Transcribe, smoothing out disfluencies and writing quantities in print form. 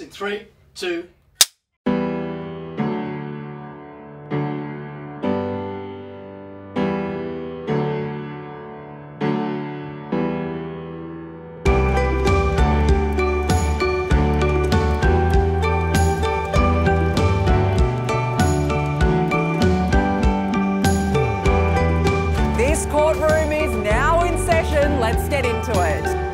this in 3, 2. This courtroom is now in session. Let's get into it.